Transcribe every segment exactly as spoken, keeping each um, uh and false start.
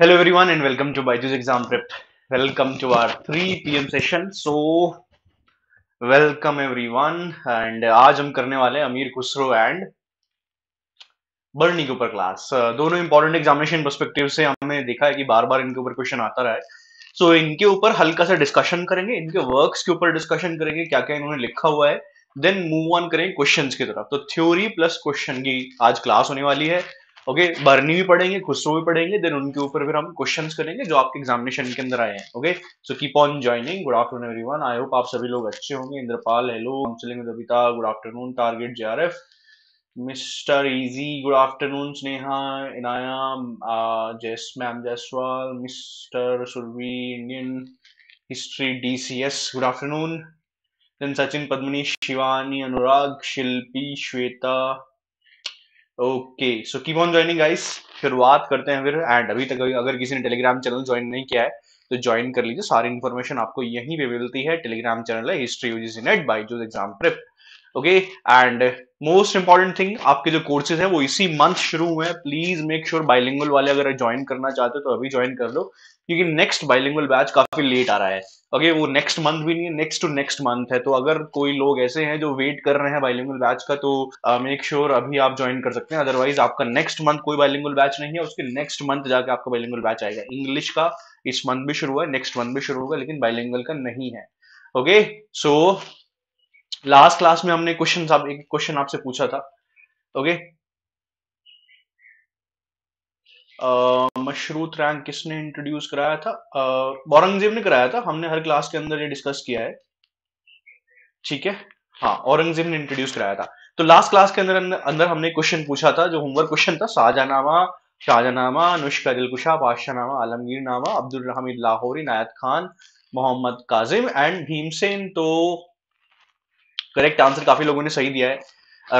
Hello everyone and welcome to Byju's Exam Prep. Welcome to our three p m session. So welcome everyone and आज हम करने वाले अमीर Khusro and बर्नी के ऊपर क्लास. दोनों इंपॉर्टेंट एग्जामिनेशन पर्सपेक्टिव से हमने देखा है कि बार बार इनके ऊपर क्वेश्चन आता रहा है. सो so, इनके ऊपर हल्का सा डिस्कशन करेंगे, इनके वर्क्स के ऊपर डिस्कशन करेंगे, क्या क्या इन्होंने लिखा हुआ है. देन मूव ऑन करेंगे क्वेश्चन की तरफ. तो थ्योरी प्लस क्वेश्चन की आज क्लास होने वाली है. ओके okay, बर्नी भी पढ़ेंगे, खुसरो भी पढ़ेंगे, देन उनके ऊपर फिर हम क्वेश्चंस करेंगे जो आपके एग्जामिनेशन के अंदर आए हैं. Okay so keep on joining. Good afternoon everyone, I hope आप सभी लोग अच्छे होंगे. Indrapal hello, counselling Dabita good afternoon, target JRF, mister easy good afternoon, Sneha, Inaya, जैस ma'am Jaiswal, mister Surbhi Indian history DCS good afternoon, then Sachin, Padmini, Shivani, Anurag, Shilpi, Shweta. Okay so keep on joining guys. शुरुआत करते हैं फिर. एंड अभी तक अगर किसी ने टेलीग्राम चैनल ज्वाइन नहीं किया है तो ज्वाइन कर लीजिए. सारी इन्फॉर्मेशन आपको यहीं पे मिलती है. टेलीग्राम चैनल है history UGC NET Byju's exam prep. Okay and most important thing, आपके जो कोर्सेज है वो इसी मंथ शुरू हुए हैं. प्लीज मेक श्योर बाइलिंगुअल वाले अगर ज्वाइन करना चाहते हो तो अभी ज्वाइन कर लो, क्योंकि नेक्स्ट बाइलिंगुअल बैच काफी लेट आ रहा है. ओके okay, वो नेक्स्ट मंथ भी नहीं है, नेक्स्ट टू नेक्स्ट मंथ है. तो अगर कोई लोग ऐसे हैं जो वेट कर रहे हैं बाइलिंगुअल बैच का, तो मेक uh, श्योर sure अभी आप ज्वाइन कर सकते हैं. अदरवाइज आपका नेक्स्ट मंथ कोई बाइलिंगुअल बैच नहीं है, उसके नेक्स्ट मंथ जाके आपका बाइलिंगुअल बैच आएगा. इंग्लिश का इस मंथ भी शुरू हुआ, नेक्स्ट मंथ भी शुरू होगा, लेकिन बाइलिंगुअल का नहीं है. ओके सो लास्ट क्लास में हमने क्वेश्चन आप, एक क्वेश्चन आपसे पूछा था. ओके मशरूत रैंक किसने इंट्रोड्यूस कराया था? औरंगजेब ने कराया था. हमने हर क्लास के अंदर ये डिस्कस किया है, ठीक है. हाँ, औरंगजेब ने इंट्रोड्यूस कराया था. तो लास्ट क्लास के अंदर अंदर हमने क्वेश्चन पूछा था, जो होमवर्क क्वेश्चन था. शाहजहानामा, शाहजहानामा, नुस्खा दिलकुशा, बादशाहनामा, आलमगीरनामा, अब्दुल हमीद लाहौरी, नायत खान, मोहम्मद काजिम एंड भीमसेन. तो करेक्ट आंसर काफी लोगों ने सही दिया है.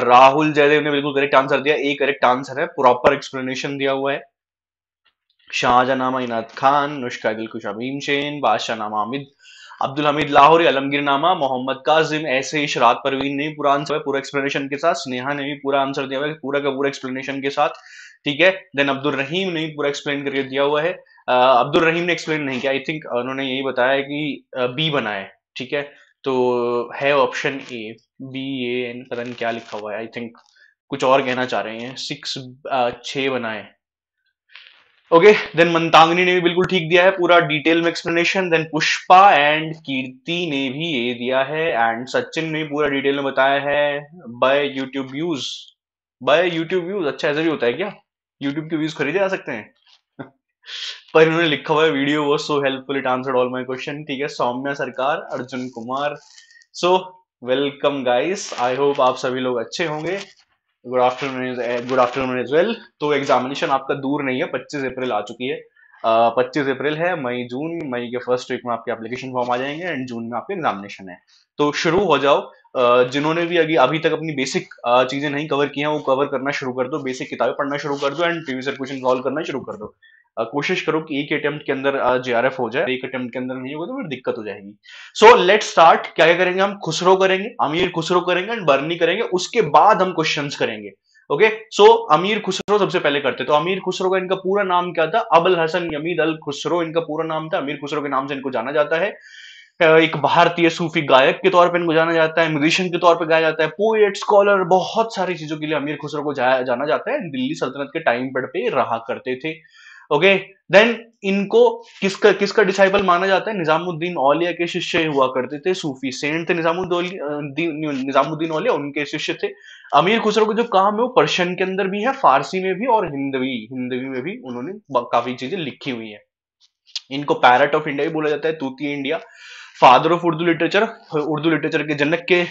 राहुल जयदेव ने बिल्कुल करेक्ट आंसर दिया. एक करेक्ट आंसर है, प्रॉपर एक्सप्लेनेशन दिया हुआ है. शाहजहानामा इनायत खान, नुस्खा दिलकुशा भीमसेन, बादशाहनामा हामिद, अब्दुल हमीद लाहौरी, अलमगीरनामा मोहम्मद काजिम. ऐसे ही शरात परवीन ने पूरा आंसर, पूरा एक्सप्लेनेशन के साथ. स्नेहा ने भी पूरा आंसर दिया हुआ है, पूरा का पूरा एक्सप्लेनेशन के साथ, ठीक है. देन अब्दुल रहीम ने भी पूरा एक्सप्लेन करके दिया हुआ है. अब्दुल रहीम ने एक्सप्लेन नहीं किया, आई थिंक उन्होंने यही बताया कि बी बनाए, ठीक है. तो है option A, B A N, पता नहीं क्या लिखा हुआ है. आई थिंक कुछ और कहना चाह रहे हैं. सिक्स छः बनाए. ओके देन मंतांगनी ने भी बिल्कुल ठीक दिया है, पूरा डिटेल में explanation. Then Pushpa and Kirti ने भी ए दिया है. एंड सचिन ने पूरा डिटेल में बताया है. By YouTube views, by YouTube views, अच्छा ऐसा भी होता है क्या? यूट्यूब के व्यूज खरीदे जा सकते हैं? पर इन्होंने लिखा हुआ है वीडियो वो so helpful, it answered all my question, ठीक है. Saumya Sarkar, Arjun Kumar. So welcome guys, I hope आप सभी लोग अच्छे होंगे. Good afternoon, good afternoon as well. तो एग्जामिनेशन आपका दूर नहीं है, पच्चीस अप्रैल आ चुकी है. uh, पच्चीस अप्रैल है. मई जून, मई के फर्स्ट वीक में आपके एप्लीकेशन फॉर्म आ जाएंगे एंड जून में आपके एग्जामिनेशन है. तो शुरू हो जाओ. uh, जिन्होंने भी अभी अभी तक अपनी बेसिक uh, चीजें नहीं कवर की हैं वो कवर करना शुरू कर दो. बेसिक किताबें पढ़ना शुरू कर दो एंड प्रीवियस क्वेश्चन सॉल्व करना शुरू कर दो. Uh, कोशिश करो कि एक अटेम्प्ट के अंदर जेआरएफ uh, हो जाए. एक अटेम्प्ट के अंदर नहीं होगा तो फिर दिक्कत हो जाएगी. So let start. क्या क्या करेंगे हम? खुसरो करेंगे, अमीर खुसरो करेंगे एंड बर्नी करेंगे. उसके बाद हम क्वेश्चंस करेंगे. ओके सो अमीर खुसरो सबसे पहले करते. तो अमीर खुसरो का इनका पूरा नाम क्या था? अबुल हसन यमीद अल खुसरो इनका पूरा नाम था. अमीर खुसरो के नाम से इनको जाना जाता है. एक भारतीय सूफी गायक के तौर पर इनको जाना जाता है, म्यूजिशियन के तौर पर गाया जाता है, पोएट, स्कॉलर, बहुत सारी चीजों के लिए अमीर खुसरो को जाना जाता है. दिल्ली सल्तनत के टाइम पर पे रहा करते थे. ओके okay, देन इनको किसका किसका डिसाइपल माना जाता है? निजामुद्दीन औलिया के शिष्य हुआ करते थे. सूफी सेंट थे निजामुद्दीन निजामुद्दीन औलिया, उनके शिष्य थे. अमीर खुसरो का जो काम है वो पर्शियन के अंदर भी है, फारसी में भी और हिंदवी हिंदवी में भी उन्होंने काफी चीजें लिखी हुई है. इनको पैरट ऑफ इंडिया भी बोला जाता है, तूती India, father of Urdu literature, Urdu literature के जनक के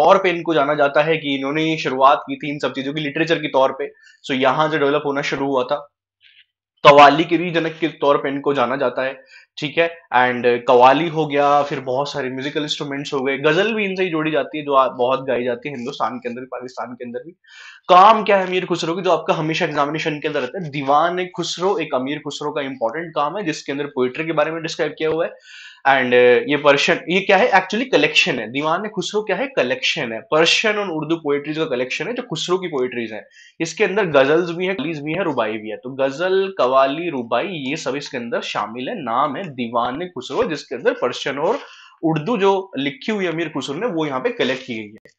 तौर पे इनको जाना जाता है कि इन्होंने शुरुआत की थी इन सब चीजों की लिटरेचर के तौर पे. सो यहाँ से डेवलप होना शुरू हुआ था. कवाली के भी जनक के तौर पे इनको जाना जाता है, ठीक है. एंड कवाली हो गया, फिर बहुत सारे म्यूजिकल इंस्ट्रूमेंट्स हो गए. गजल भी इनसे ही जोड़ी जाती है, जो बहुत गाई जाती है हिंदुस्तान के अंदर भी, पाकिस्तान के अंदर भी. काम क्या है अमीर खुसरो की, जो आपका हमेशा एग्जामिनेशन के अंदर रहता है? दीवान खुसरो एक अमीर खुसरो का इंपॉर्टेंट काम है, जिसके अंदर पोएट्री के बारे में डिस्क्राइब किया हुआ है. एंड ये पर्शियन, ये क्या है एक्चुअली कलेक्शन है, दीवान खुसरो क्या है कलेक्शन है, पर्शियन और उर्दू पोएट्रीज का कलेक्शन है जो खुसरो की पोएट्रीज है। इसके अंदर गजल्स भी है, कलीज भी है, रुबाई भी है। तो गजल, कवाली, रुबाई ये सब इसके अंदर शामिल है। नाम है दीवान खुसरो, जिसके अंदर पर्शियन और उर्दू जो लिखी हुई अमीर खुसरो ने वो यहाँ पे कलेक्ट की गई है।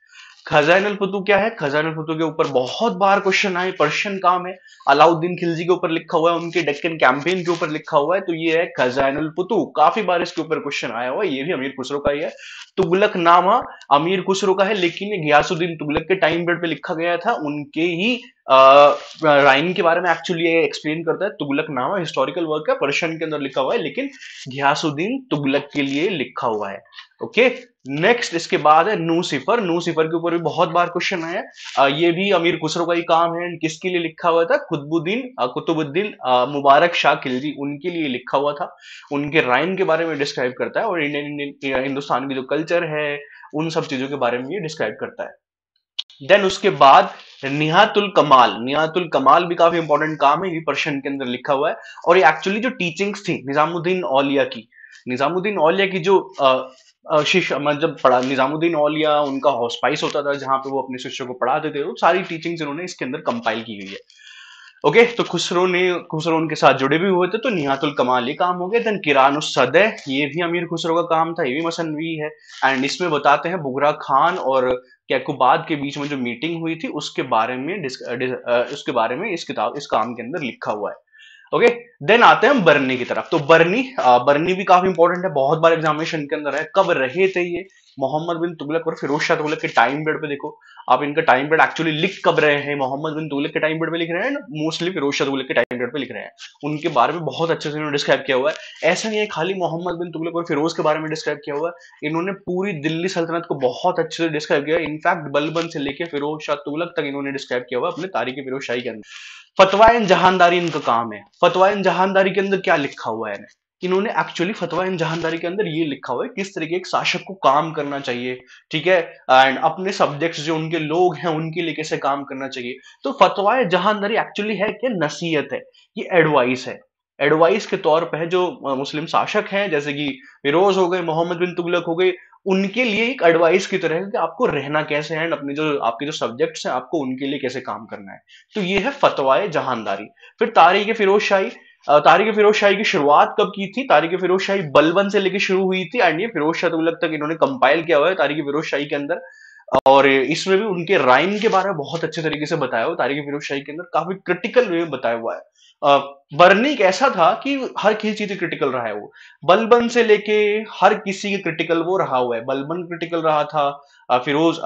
खजान-उल-फुतूह क्या है, खजान-उल-फुतूह के ऊपर बहुत बार क्वेश्चन आए, पर्शियन काम है, अलाउद्दीन खिलजी के ऊपर लिखा हुआ है, उनके डेक्कन कैंपेन के ऊपर लिखा हुआ है। तो ये है खजान-उल-फुतूह, काफी बार इसके ऊपर क्वेश्चन आया हुआ है, ये भी अमीर खुसरो का ही है। तुगलक नामा अमीर खुसरो का है, लेकिन ये घियासुद्दीन तुगलक के टाइम पीरियड पे लिखा गया था, उनके ही राइन के बारे में एक्चुअली ये एक्सप्लेन करता है। तुगलक नामा हिस्टोरिकल वर्क है, पर्शियन के अंदर लिखा हुआ है, लेकिन घियासुद्दीन तुगलक के लिए लिखा हुआ है। Okay okay? नेक्स्ट इसके बाद है नू सिफर। नू सिफर के ऊपर भी बहुत बार क्वेश्चन आया, ये भी अमीर खुसरो का ही काम है। किसके लिए लिखा हुआ था, कुतुबुद्दीन कुतुबुद्दीन मुबारक शाह खिलजी, उनके लिए लिखा हुआ था। उनके राइन के बारे में डिस्क्राइब करता है और इंडियन हिंदुस्तान की जो कल्चर है उन सब चीजों के बारे में ये डिस्क्राइब करता है। देन उसके बाद निहातुल कमाल, निहातुल कमाल भी काफी इंपॉर्टेंट काम है, ये पर्शियन के अंदर लिखा हुआ है। और ये एक्चुअली जो टीचिंग्स थी निजामुद्दीन औलिया की, निजामुद्दीन औलिया की जो शिष्य मतलब पढ़ा, निजामुद्दीन औलिया उनका हॉस्पाइस होता था जहां पे वो अपने शिष्यों को पढ़ाते थे, वो सारी टीचिंग्स इन्होंने इसके अंदर कंपाइल की गई है। ओके okay, तो खुसरो ने खुसरो उनके साथ जुड़े भी हुए थे, तो निहातुल कमाल ये काम हो गए। देन किरान-उस-सदैन, ये भी अमीर खुसरो का काम था, ये भी मसनवी है। एंड इसमें बताते हैं बुगरा खान और कैकोबाद के बीच में जो मीटिंग हुई थी उसके बारे में डिस, डिस, उसके बारे में इस किताब इस काम के अंदर लिखा हुआ है। Okay okay? देन आते हैं हम बरनी की तरफ। तो बरनी आ, बरनी भी काफी इंपॉर्टेंट है, बहुत बार एग्जामिनेशन के अंदर है। कब रहे थे ये, मोहम्मद बिन तुगलक और फिरोज शाह तुगलक के टाइम पीरियड पे। देखो आप इनका टाइम पीरियड एक्चुअली लिख कब रहे हैं, मोहम्मद बिन तुगलक के टाइम पीरियड पे लिख रहे हैं ना, मोस्टली फिरोज शाह तुगलक के टाइम पीरियड पे लिख रहे हैं। उनके बारे में बहुत अच्छे से इन्होंने डिस्क्राइब किया हुआ है। ऐसा नहीं है खाली मोहम्मद बिन तुगलक और फिरोज के बारे में डिस्क्राइब किया हुआ है, इन्होंने पूरी दिल्ली सल्तनत को बहुत अच्छे से डिस्क्राइब किया है। इनफैक्ट बलबन से लेकर फिरोज शाह तुगलक तक इन्होंने डिस्क्राइब किया हुआ है अपने तारीख-ए-फिरोज शाही के अंदर। फतवा-ए-जहांदारी इनका काम है। फतवा-ए-जहांदारी के अंदर क्या लिखा हुआ है, इन्होंने एक्चुअली फतवा-ए-जहांदारी के अंदर ये लिखा हुआ है किस तरीके एक शासक को काम करना चाहिए, ठीक है, एंड अपने सब्जेक्ट्स जो उनके लोग हैं उनके लिए कैसे काम करना चाहिए। तो फतवा-ए-जहांदारी एक्चुअली है कि नसीहत है, ये एडवाइस है, एडवाइस के तौर पर है जो मुस्लिम शासक हैं जैसे कि फिरोज हो गए, मोहम्मद बिन तुगलक हो गए, उनके लिए एक एडवाइस की तरह है कि आपको रहना कैसे है एंड अपने जो आपके जो सब्जेक्ट्स हैं आपको उनके लिए कैसे काम करना है। तो ये है फतवा-ए-जहांदारी। फिर तारीख-ए-फिरोज शाही, तारीख फिरोज शाही की शुरुआत कब की थी, तारीख फिरोज शाही बलबन से लेकर शुरू हुई थी एंड ये फिरोज शाह तुगलक तक इन्होंने कंपाइल किया हुआ है तारीख फिरोज शाही के अंदर। और इसमें भी उनके राइम के बारे में बहुत अच्छे तरीके से बताया हुआ तारीख फिरोज शाही के अंदर, काफी क्रिटिकल वे में बताया हुआ है। बर्नी ऐसा था कि हर किसी चीज क्रिटिकल रहा है वो, बलबन से लेके हर किसी के क्रिटिकल वो रहा हुआ है। बलबन क्रिटिकल रहा था, फिरोज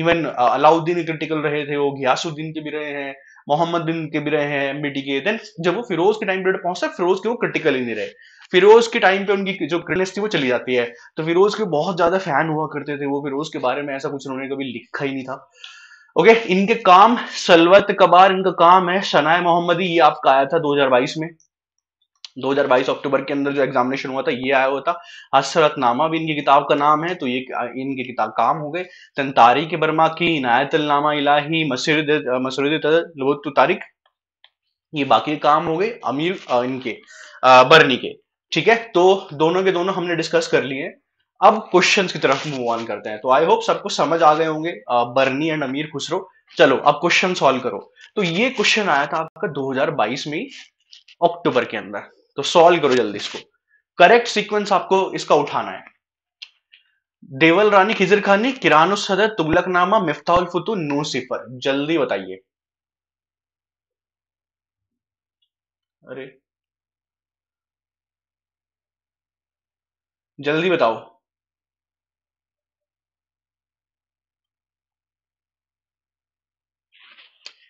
इवन अलाउद्दीन क्रिटिकल रहे थे, वो घियासुद्दीन के भी रहे हैं, मोहम्मद बिन के भी रहे हैं मिट्टी के। देन जब वो फिरोज के टाइम पीरियड पहुंचता है, फिरोज के वो क्रिटिकल ही नहीं रहे, फिरोज के टाइम पे उनकी जो क्रिटिकनेस थी वो चली जाती है। तो फिरोज के बहुत ज्यादा फैन हुआ करते थे वो, फिरोज के बारे में ऐसा कुछ उन्होंने कभी लिखा ही नहीं था। ओके okay, इनके काम सलवत कबार इनका काम है। शनाए मोहम्मदी ये आपका आया था दो हज़ार बाईस में, दो हज़ार बाईस अक्टूबर के अंदर जो एग्जामिनेशन हुआ था ये आया हुआ था। हसरत नामा भी इनकी किताब का नाम है, तो ये इनके किताब काम हो गए। तन तारीख बर्मा की, नायतल नामा इलाही, मसरिद मसरिद तारिक, ये बाकी काम हो गए अमीर इनके बरनी के। ठीक है, तो दोनों के दोनों हमने डिस्कस कर लिए। अब क्वेश्चंस की तरफ मूव ऑन करते हैं। तो आई होप सबको समझ आ गए होंगे बरनी एंड अमीर खुसरो। चलो अब क्वेश्चन सॉल्व करो। तो ये क्वेश्चन आया था आपका दो हज़ार बाईस में अक्टूबर के अंदर, तो सॉल्व करो जल्दी इसको। करेक्ट सीक्वेंस आपको इसका उठाना है, देवल रानी खिजर खानी, किरान-उस-सदर, तुगलकनामा, मिफ्ताह-उल-फुतूह, नूह सिफर। जल्दी बताइए। अरे जल्दी बताओ।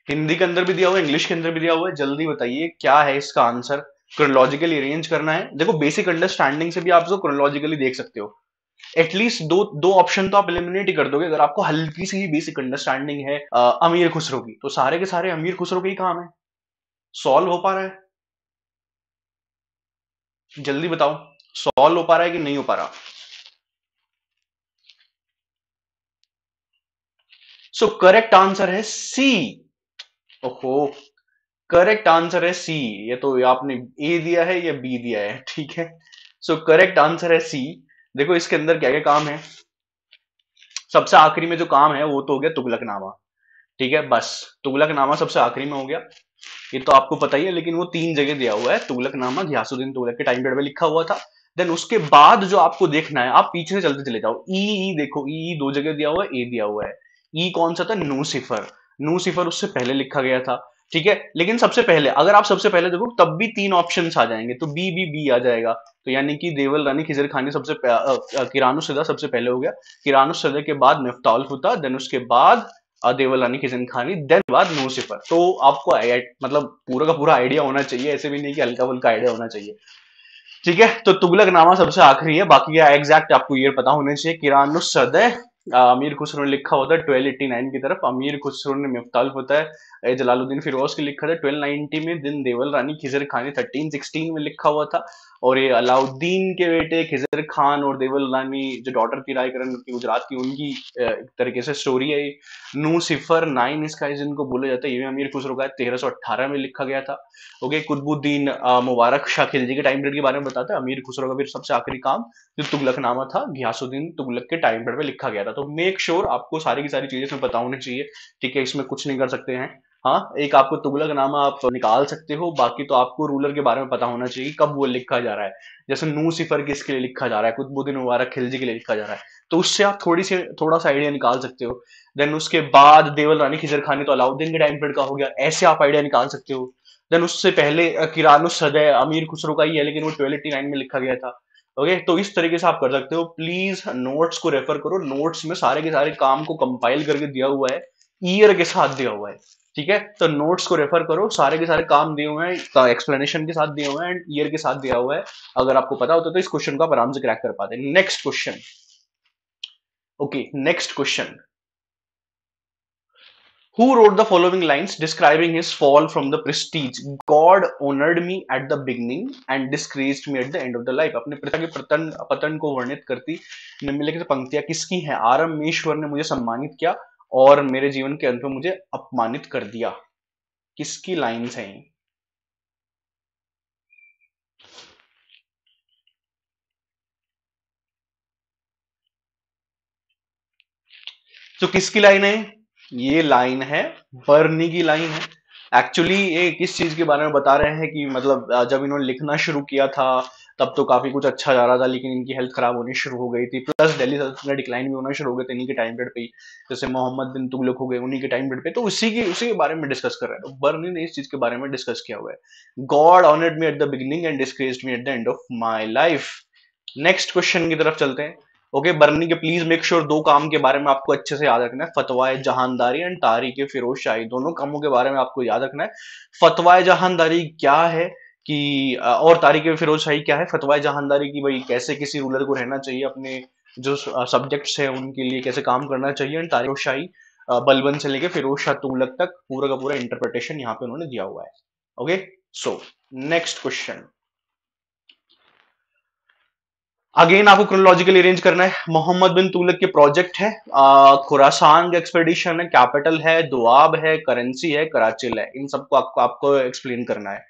हिंदी के अंदर भी दिया हुआ है, इंग्लिश के अंदर भी दिया हुआ है, जल्दी बताइए क्या है इसका आंसर। क्रोनोलॉजिकली अरेंज करना है। देखो बेसिक अंडरस्टैंडिंग से भी आप इसको क्रोनोलॉजिकली देख सकते हो। एटलीस्ट दो दो ऑप्शन तो आप एलिमिनेट ही कर दोगे अगर आपको हल्की सी बेसिक अंडरस्टैंडिंग है आ, अमीर खुसरो की। तो सारे के सारे अमीर खुसरो के ही काम है। सॉल्व हो पा रहा है? जल्दी बताओ, सॉल्व हो पा रहा है कि नहीं हो पा रहा? सो करेक्ट आंसर है सी। ओहो, करेक्ट आंसर है सी। ये तो आपने ए दिया है या बी दिया है, ठीक है। सो करेक्ट आंसर है सी। देखो इसके अंदर क्या क्या काम है, सबसे आखिरी में जो काम है वो तो हो गया तुगलकनामा, ठीक है बस, तुगलकनामा सबसे आखिरी में हो गया, ये तो आपको पता ही है, लेकिन वो तीन जगह दिया हुआ है, तुगलकनामा घियासुद्दीन तुगलक के टाइम पीरियड में लिखा हुआ था। देन उसके बाद जो आपको देखना है, आप पीछे से चलते चले जाओ, ई ई देखो ई ई दो जगह दिया हुआ है, ए दिया हुआ है, ई कौन सा था, नू सिफर, नू सिफर उससे पहले लिखा गया था, ठीक है। लेकिन सबसे पहले अगर आप सबसे पहले देखो तब भी तीन ऑप्शंस आ जाएंगे, तो बी बी बी आ जाएगा, तो यानी कि देवल रानी खिजर खान ने सबसे किरानुसदा सबसे पहले हो गया, किरानुसदा के बाद नफ्ताउल फुता, देन उसके बाद देवल रानी खिजर खानी, देन बाद नू सिफर। तो आपको मतलब पूरा का पूरा आइडिया होना चाहिए, ऐसे भी नहीं कि हल्का फुल्का आइडिया होना चाहिए, ठीक है। तो तुगलकनामा सबसे आखिरी है, बाकी एग्जैक्ट आपको ये पता होना चाहिए। किरानुसदा अमीर खुसरो ने लिखा होता है ट्वेल्व एटी नाइन की तरफ, अमीर खुसरो ने मफ्ताल होता है जलालुद्दीन फिरोज के लिखा था ट्वेल्व नाइंटी में, दिन देवल रानी खिजर खान ने थर्टीन सिक्सटीन में लिखा हुआ था, और ये अलाउद्दीन के बेटे खिजर खान और देवल रानी जो डॉटर थी रायकरण की गुजरात की, उनकी एक तरीके से स्टोरी है। नू सिफर नाइन इसका जिनको बोला जाता है, ये अमीर खुसरो का तेरह सौ अट्ठारह में लिखा गया था। ओके, कुतबुद्दीन मुबारक शाह खिलजी के टाइम पीरियड के बारे में बताते हैं। अमीर खुसरो का फिर सबसे आखिरी काम जो तुगलकनामा था घियासुद्दीन तुगलक के टाइम पीरियड में लिखा गया था। तो मेक श्योर sure आपको सारी की सारी चीजें इसमें पता होनी चाहिए, ठीक है, इसमें कुछ नहीं कर सकते हैं। हाँ, एक आपको तुगलकनामा आप निकाल सकते हो, बाकी तो आपको रूलर के बारे में पता होना चाहिए कब वो लिखा जा रहा है। जैसे नू सिफर किसके लिए लिखा जा रहा है, कुतुबुद्दीन मुबारक खिलजी के लिए लिखा जा रहा है, तो उससे आप थोड़ी सी थोड़ा सा आइडिया निकाल सकते हो। देन उसके बाद देवल रानी खिजर खानी तो अलाउद्दीन के टाइम पीरियड का हो गया, ऐसे आप आइडिया निकाल सकते हो। देन उससे पहले किरानुसदे अमीर खुसरो का ही है, लेकिन वो ट्वेल्व एटी नाइन में लिखा गया था। ओके okay, तो इस तरीके से आप कर सकते हो। प्लीज नोट्स को रेफर करो, नोट्स में सारे के सारे काम को कंपाइल करके दिया हुआ है, ईयर के साथ दिया हुआ है, ठीक है। तो नोट्स को रेफर करो, सारे के सारे काम दिए हुए हैं, एक्सप्लेनेशन के साथ दिए हुए हैं एंड ईयर के साथ दिया हुआ है। अगर आपको पता होता तो इस क्वेश्चन को आप आराम से क्रैक कर पाते। Next question, okay next question, who wrote the following lines describing his fall from the prestige, God honoured me at the beginning and disgraced me at the end of the life. अपने पिता के पतन पतन को वर्णित करती निम्नलिखित पंक्तियां किसकी हैं? आरम्भेश्वर ने मुझे सम्मानित किया और मेरे जीवन के अंत में मुझे अपमानित कर दिया, किसकी लाइन्स हैं? तो किसकी लाइन है ये? लाइन है बर्नी की लाइन है। एक्चुअली ये किस चीज के बारे में बता रहे हैं कि मतलब जब इन्होंने लिखना शुरू किया था तब तो काफी कुछ अच्छा जा रहा था, लेकिन इनकी हेल्थ खराब होनी शुरू हो गई थी, प्लस दिल्ली सल्तनत डिक्लाइन भी होना शुरू हो गए थे इन्हीं के टाइम पीरियड पे, जैसे मोहम्मद बिन तुगलक हो गए उन्हीं के टाइम पीरियड पे। तो उसी की उसी के बारे में डिस्कस कर रहे हैं। तो बर्नी ने इस चीज के बारे में डिस्कस किया हुआ है, God honoured me at the beginning and disgraced me at the end of my life. Next question की तरफ चलते हैं। ओके okay, बर्नी के प्लीज मेक श्योर दो काम के बारे में आपको अच्छे से याद रखना है, फतवाए जहानदारी एंड तारीख फिरोज शाही, दोनों कामों के बारे में आपको याद रखना है। फतवाए जहानदारी क्या है कि और तारीख फिरोज शाही क्या है। फतवाए जहानदारी की भाई कैसे किसी रूलर को रहना चाहिए, अपने जो सब्जेक्ट्स हैं उनके लिए कैसे काम करना चाहिए, एंड तारीख शाही बलबन से लेकर फिरोज शाह तुगलक तक पूरा का पूरा इंटरप्रिटेशन यहाँ पे उन्होंने दिया हुआ है। Okay so next question, again आपको क्रोनोलॉजिकली अरेंज करना है। मोहम्मद बिन तुगलक के प्रोजेक्ट है, खुरासान का एक्सपेडिशन है, कैपिटल है, दुआब है, करेंसी है, कराचिल है, इन सबको आपको आपको एक्सप्लेन करना है।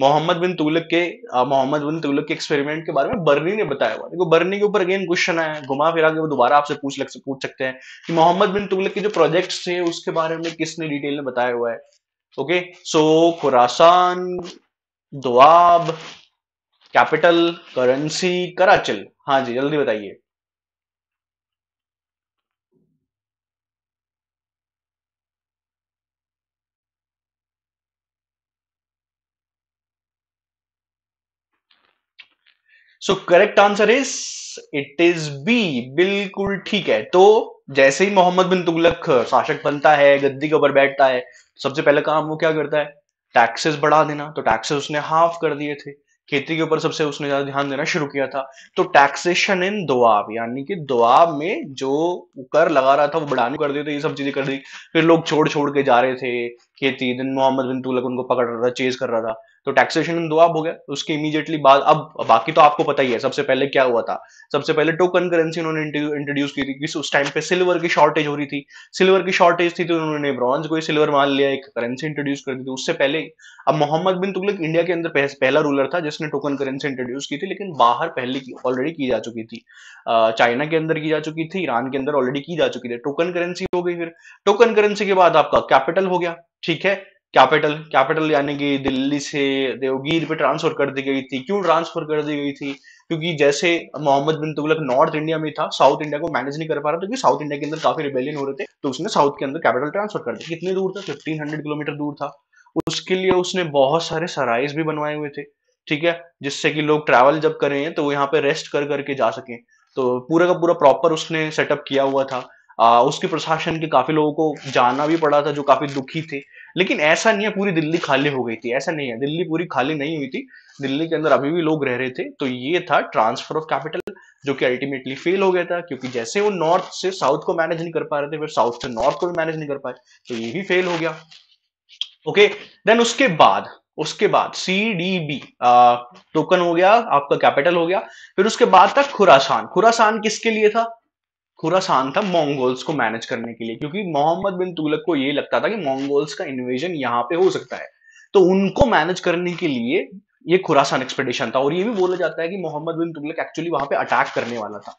मोहम्मद बिन तुगलक के मोहम्मद बिन तुगलक के एक्सपेरिमेंट के बारे में बर्नी ने बताया हुआ। देखो बर्नी के ऊपर अगेन क्वेश्चन है, घुमा फिरा के वो दोबारा आपसे पूछ लग पूछ सकते हैं कि मोहम्मद बिन तुगलक के जो प्रोजेक्ट्स है उसके बारे में किसने डिटेल में बताया हुआ है। Okay so Khurasan, Doab, capital, currency, Qarachil, हाँ जी जल्दी बताइए। So correct answer is it is B, बिल्कुल ठीक है। तो जैसे ही मोहम्मद बिन तुगलक शासक बनता है, गद्दी के ऊपर बैठता है, सबसे पहला काम वो क्या करता है? टैक्सेस बढ़ा देना। तो टैक्सेस उसने हाफ कर दिए थे, खेती के ऊपर सबसे उसने ज्यादा ध्यान देना शुरू किया था। तो टैक्सेशन इन दुआब, यानी कि दुआब में जो कर लगा रहा था वो बढ़ाने कर दिए थे, ये सब चीजें कर दी। फिर लोग छोड़ छोड़ के जा रहे थे खेती, दिन मोहम्मद बिन तुगलक उनको पकड़ रहा था, चेज कर रहा था। तो टैक्सेशन इन दोआब हो गया। उसके इमीडिएटली बाद अब बाकी तो आपको पता ही है सबसे पहले क्या हुआ था। सबसे पहले टोकन करेंसी उन्होंने इंट्रोड्यूस की थी। उस टाइम पे सिल्वर की शॉर्टेज हो रही थी, सिल्वर की शॉर्टेज थी तो उन्होंने ब्रॉन्ज को ही सिल्वर मान लिया, एक करेंसी इंट्रोड्यूस कर दी थी। उससे पहले अब मोहम्मद बिन तुगलक इंडिया के अंदर पहला रूलर था जिसने टोकन करेंसी इंट्रोड्यूस की थी, लेकिन बाहर पहले ऑलरेडी की जा चुकी थी, चाइना के अंदर की जा चुकी थी, ईरान के अंदर ऑलरेडी की जा चुकी थी। टोकन करेंसी हो गई। फिर टोकन करेंसी के बाद आपका कैपिटल हो गया, ठीक है। कैपिटल कैपिटल यानी कि दिल्ली से देवगीर पे ट्रांसफर कर दी गई थी। क्यों ट्रांसफर कर दी गई थी? क्योंकि जैसे मोहम्मद बिन तुगलक नॉर्थ इंडिया में था, साउथ इंडिया को मैनेज नहीं कर पा रहा था, क्योंकि साउथ इंडिया के अंदर काफी रिबेलियन हो रहे थे, तो उसने साउथ के अंदर कैपिटल ट्रांसफर कर दी। कितनी दूर था? फिफ्टीन हंड्रेड किलोमीटर दूर था। उसके लिए उसने बहुत सारे सराइज भी बनवाए हुए थे, ठीक है, जिससे कि लोग ट्रैवल जब कर रहे हैं तो वो यहाँ पे रेस्ट कर करके जा सके। तो पूरा का पूरा प्रॉपर उसने सेटअप किया हुआ था। आ, उसके प्रशासन के काफी लोगों को जाना भी पड़ा था जो काफी दुखी थे, लेकिन ऐसा नहीं है पूरी दिल्ली खाली हो गई थी, ऐसा नहीं है। दिल्ली पूरी खाली नहीं हुई थी, दिल्ली के अंदर अभी भी लोग रह रहे थे। तो ये था ट्रांसफर ऑफ कैपिटल, जो कि अल्टीमेटली फेल हो गया था, क्योंकि जैसे वो नॉर्थ से साउथ को मैनेज नहीं कर पा रहे थे, फिर साउथ से नॉर्थ को भी मैनेज नहीं कर पाए, तो ये भी फेल हो गया। ओके, देन उसके बाद उसके बाद सी डी बी टोकन हो गया, आपका कैपिटल हो गया। फिर उसके बाद था खुरासान। खुरासान किसके लिए था? खुरासान था मंगोल्स को मैनेज करने के लिए, क्योंकि मोहम्मद बिन तुगलक को ये लगता था कि मंगोल्स का इन्वेजन यहाँ पे हो सकता है, तो उनको मैनेज करने के लिए ये खुरासान एक्सपेडिशन था। और ये भी बोला जाता है कि मोहम्मद बिन तुगलक एक्चुअली वहां पे अटैक करने वाला था,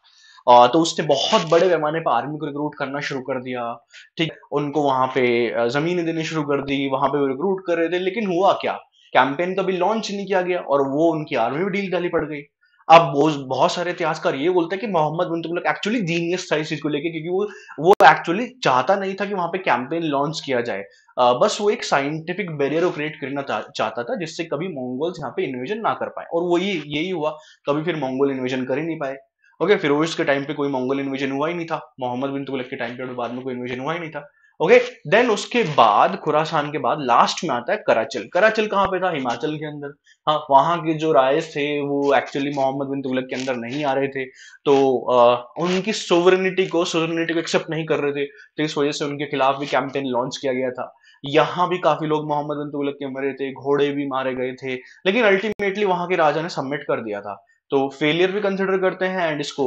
आ, तो उसने बहुत बड़े पैमाने पर आर्मी को रिक्रूट करना शुरू कर दिया, ठीक, उनको वहां पे जमीनें देनी शुरू कर दी, वहां पे रिक्रूट कर रहे थे। लेकिन हुआ क्या, कैंपेन कभी लॉन्च नहीं किया गया और वो उनकी आर्मी भी ढील ढाली पड़ गई। अब बहुत सारे इतिहासकार ये बोलते हैं कि मोहम्मद बिन तुगलक एक्चुअली जीनियस था इस चीज को लेके, क्योंकि वो वो एक्चुअली चाहता नहीं था कि वहां पे कैंपेन लॉन्च किया जाए, आ, बस वो एक साइंटिफिक बैरियर क्रिएट करना चाहता था जिससे कभी मंगोल्स यहाँ पे इन्वेजन ना कर पाए। और वो ये यही हुआ, कभी फिर मंगोल इन्वेजन कर ही नहीं पाए। ओके, फिरोज के टाइम पे कोई मंगोल इन्वेजन हुआ ही नहीं था, मोहम्मद बिन तुगलक के टाइम पे बाद में कोई इन्वेजन हुआ ही नहीं था। ओके, देन उसके बाद खुरासान के बाद लास्ट में आता है कराचल। कराचल कहाँ पे था? हिमाचल के अंदर। हाँ, वहां के जो राइज थे वो एक्चुअली मोहम्मद बिन तुगलक के अंदर नहीं आ रहे थे, तो आ, उनकी सोवरेनिटी को सोवरेनिटी को एक्सेप्ट नहीं कर रहे थे, तो इस वजह से उनके खिलाफ भी कैंपेन लॉन्च किया गया था। यहाँ भी काफी लोग मोहम्मद बिन तुगलक के मरे थे, घोड़े भी मारे गए थे, लेकिन अल्टीमेटली वहां के राजा ने सबमिट कर दिया था। तो फेलियर भी कंसिडर करते हैं एंड इसको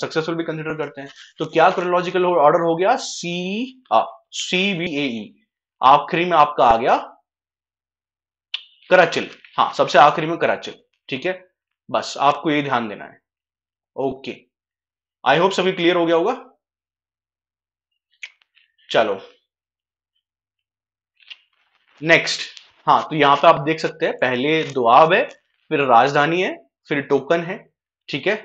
सक्सेसफुल भी कंसिडर करते हैं। तो क्या क्रोनोलॉजिकल ऑर्डर हो गया? सी आ, सी बी ए ई आखिरी में आपका आ गया कराचिल। हाँ, सबसे आखिरी में कराचिल, ठीक है, बस आपको ये ध्यान देना है। ओके, आई होप सभी क्लियर हो गया होगा। चलो नेक्स्ट। हाँ, तो यहां पे आप देख सकते हैं पहले दोआब है, फिर राजधानी है, फिर टोकन है, ठीक है।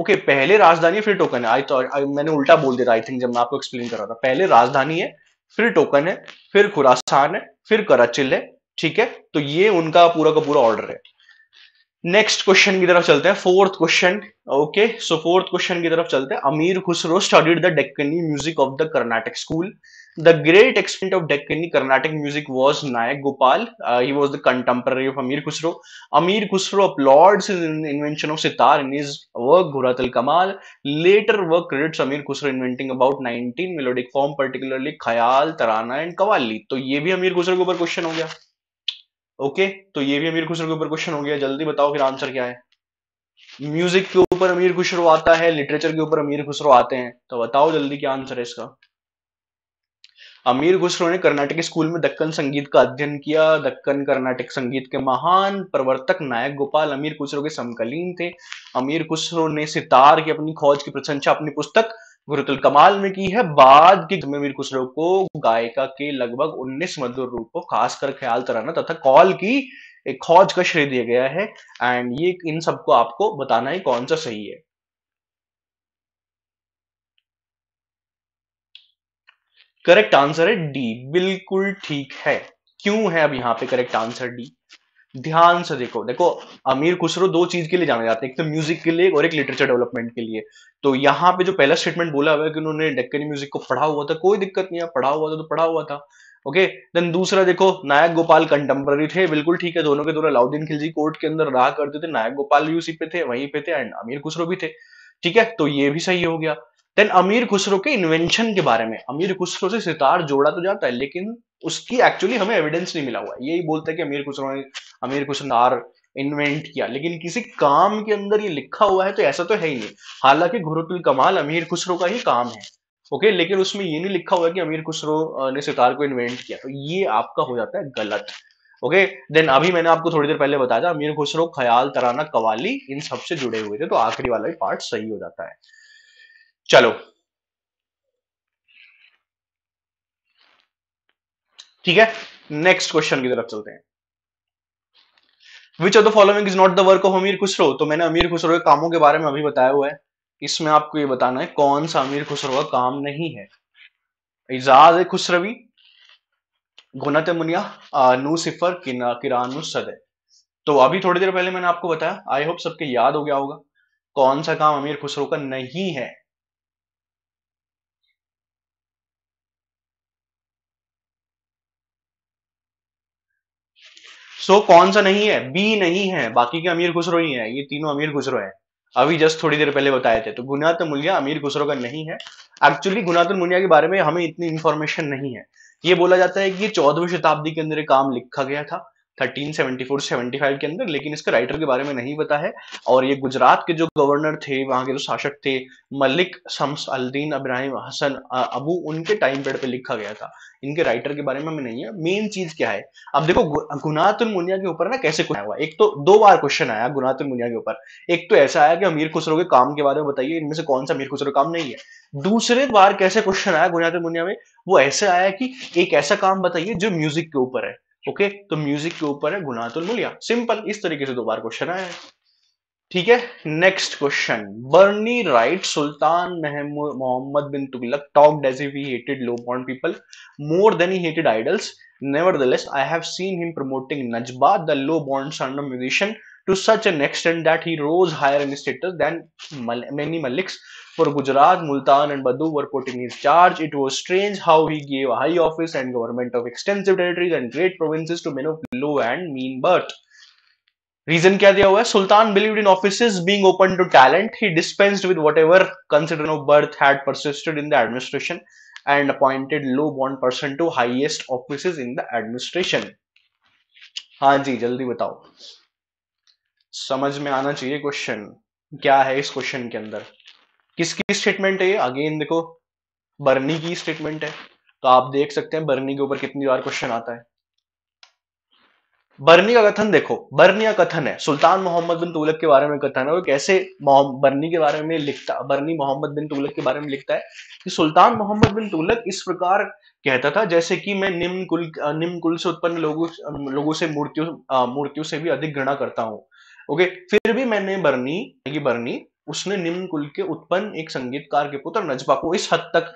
ओके okay, पहले राजधानी है फिर टोकन है। आई तो I, मैंने उल्टा बोल दिया आई थिंक जब मैं आपको एक्सप्लेन कर रहा था। पहले राजधानी है, फिर टोकन है, फिर खुरासान है, फिर कराचिल है, ठीक है। तो ये उनका पूरा का पूरा ऑर्डर है। नेक्स्ट क्वेश्चन की तरफ चलते हैं, fourth question. Okay, so fourth question की तरफ चलते हैं। Amir Khusro studied the Deccani music of the Karnataka school. The great exponent of Deccani Carnatic music was Nayak Gopal. Uh, he was the contemporary of Amir Khusro. Amir Khusro applauds his invention of sitar in his work Ghuratul Kamal. Later work credits Amir Khusro inventing about nineteen melodic form, particularly khayal, tarana and qawwali. तो ये भी अमीर खुसरो के ऊपर question हो गया। Okay okay? तो ये भी अमीर खुसरो के ऊपर क्वेश्चन हो गया। जल्दी बताओ फिर आंसर क्या है। म्यूजिक के ऊपर अमीर खुसरो आता है, लिटरेचर के ऊपर अमीर खुसरो आते हैं, तो बताओ जल्दी क्या आंसर है इसका। अमीर खुसरो ने कर्नाटक स्कूल में दक्कन संगीत का अध्ययन किया। दक्कन कर्नाटक संगीत के महान प्रवर्तक नायक गोपाल अमीर खुसरो के समकालीन थे। अमीर खुसरो ने सितार की अपनी खोज की प्रशंसा अपनी पुस्तक घुरतुल कमाल में की है। बाद के अमीर खुसरो को गायिका के लगभग उन्नीस मधुर रूपों खासकर ख्याल तराना तथा कौल की एक खोज का श्रेय दिया गया है। एंड ये इन सबको आपको बताना है कौन सा सही है। करेक्ट आंसर है डी, बिल्कुल ठीक है। क्यों है अब यहाँ पे करेक्ट आंसर डी? ध्यान से देखो देखो अमीर खुसरो दो चीज के लिए जाने जाते हैं, एक तो म्यूजिक के लिए और एक लिटरेचर डेवलपमेंट के लिए। तो यहाँ पे जो पहला स्टेटमेंट बोला हुआ है कि उन्होंने डेक्कनी म्यूजिक को पढ़ा हुआ था, कोई दिक्कत नहीं है, पढ़ा हुआ था तो पढ़ा हुआ था। ओके, देन दूसरा देखो नायक गोपाल कंटेम्पररी थे, बिल्कुल ठीक है। दोनों के दोनों अलाउद्दीन खिलजी कोर्ट के अंदर रहा करते थे, नायक गोपाल भी उसी पे थे, वहीं पे थे एंड अमीर खुसरो भी थे, ठीक है। तो ये भी सही हो गया। देन अमीर खुसरो के इन्वेंशन के बारे में, अमीर खुसरो से सितार जोड़ा तो जाता है लेकिन उसकी एक्चुअली हमें एविडेंस नहीं मिला हुआ है। यही बोलते हैं कि अमीर खुसरो ने अमीर खुसरो सितार इन्वेंट किया, लेकिन किसी काम के अंदर ये लिखा हुआ है तो ऐसा तो है ही नहीं। हालांकि घुरतुल कमाल अमीर खुसरो का ही काम है, ओके, लेकिन उसमें ये नहीं लिखा हुआ है कि अमीर खुसरो ने सितार को इन्वेंट किया, तो ये आपका हो जाता है गलत। ओके, देन अभी मैंने आपको थोड़ी देर पहले बताया था अमीर खुसरो, ख्याल, तराना, कवाली इन सबसे जुड़े हुए थे, तो आखिरी वाला भी पार्ट सही हो जाता है। चलो ठीक है, नेक्स्ट क्वेश्चन की तरफ चलते हैं। Which of the following is not the work of Amir Khusro, तो मैंने अमीर खुसरो के कामों के बारे में अभी बताया हुआ है, इसमें आपको ये बताना है कौन सा अमीर खुसरो का काम नहीं है। इजाज खुसरवी, गुनात मुनिया, नू सिफर, किरानुस-सदैन। तो अभी थोड़ी देर पहले मैंने आपको बताया, आई होप सबके याद हो गया होगा कौन सा काम अमीर खुसरो का नहीं है। सो so, कौन सा नहीं है? बी नहीं है, बाकी के अमीर खुसरो ही है, ये तीनों अमीर खुसरो हैं, अभी जस्ट थोड़ी देर पहले बताए थे। तो गुनातुल मुनिया अमीर खुसरो का नहीं है। एक्चुअली गुनातुल मुनिया के बारे में हमें इतनी इंफॉर्मेशन नहीं है। ये बोला जाता है कि चौदहवीं शताब्दी के अंदर काम लिखा गया था तेरह सौ चौहत्तर पचहत्तर के अंदर, लेकिन इसके राइटर के बारे में नहीं पता है। और ये गुजरात के जो गवर्नर थे, वहां के जो शासक थे मलिक शम्स अल्दीन इब्राहिम हसन अबू, उनके टाइम पीरियड पे लिखा गया था, इनके राइटर के बारे में हमें नहीं है। मेन चीज क्या है, अब देखो गुनातुल मुनिया के ऊपर ना कैसे क्वेश्चन हुआ, एक तो दो बार क्वेश्चन आया गुनातुल मुनिया के ऊपर, एक तो ऐसा आया कि अमीर खुसरो के काम के बारे में बताइए, इनमें से कौन सा अमीर खुसरो काम नहीं है। दूसरे बार कैसे क्वेश्चन आया गुनातुल मुनिया में, वो ऐसे आया कि एक ऐसा काम बताइए जो म्यूजिक के ऊपर है। ओके okay, तो म्यूजिक के ऊपर है गुनातुल मुनिया, सिंपल, इस तरीके से दो बार क्वेश्चन आया है। ठीक है, next question. Barni wrote sultan Mohammad bin Tughlaq talked as if he hated low born people more than he hated idols, nevertheless I have seen him promoting Najba the low born son of musician to such an extent that he rose higher in status than many maliks for Gujarat, Multan and Badu were put in his charge. It was strange how he gave a high office and government of extensive territories and great provinces to men of low and mean birth. Reason क्या दिया हुआ है? Sultan believed in offices being open to talent. He dispensed with whatever consideration of birth had persisted in the administration and appointed low-born person to highest offices in the administration. हाँ जी, जल्दी बताओ, समझ में आना चाहिए क्वेश्चन क्या है। इस क्वेश्चन के अंदर किसकी स्टेटमेंट है? अगेन देखो, बर्नी की स्टेटमेंट है, तो आप देख सकते हैं बर्नी के ऊपर कितनी बार क्वेश्चन आता है। बर्नी का कथन देखो, बर्नी का कथन है सुल्तान मोहम्मद बिन तुगलक के बारे में कथन है। वो कैसे बर्नी के बारे में लिखता, बर्नी मोहम्मद बिन तुगलक के बारे में लिखता है कि सुल्तान मोहम्मद बिन तुगलक इस प्रकार कहता था जैसे कि मैं निम्न कुल निम्न कुल से उत्पन्न लोगों लोगों से मूर्तियों मूर्तियों से भी अधिक घृणा करता हूँ। ओके, फिर भी मैंने बर्नी की बर्नी उसने निम्न कुल के उत्पन्न एक संगीतकार के पुत्र नजबा को इस हद तक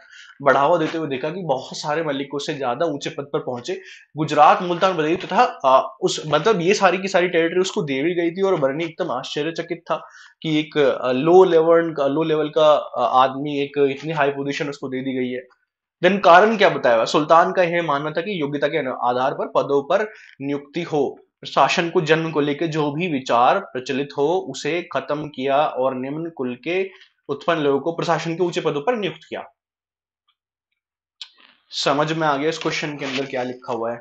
बढ़ावा देते हुए देखा कि बहुत सारे मलिकों से ज्यादा ऊंचे पद पर पहुंचे। गुजरात, मुल्तान, बरेली तथा तो उस मतलब ये सारी की सारी टेरिटरी उसको दे दी गई थी। और बर्नी एकदम आश्चर्यचकित था कि एक लो लेवल का लो लेवल का आदमी एक इतनी हाई पोजिशन उसको दे दी गई है। देन कारण क्या बताया हुआ? सुल्तान का यह मानना था कि योग्यता के आधार पर पदों पर नियुक्ति हो, शासन को जन्म को लेकर जो भी विचार प्रचलित हो उसे खत्म किया और निम्न कुल के उत्पन्न लोगों को प्रशासन के ऊंचे पदों पर नियुक्त किया। समझ में आ गया इस क्वेश्चन के अंदर क्या लिखा हुआ है?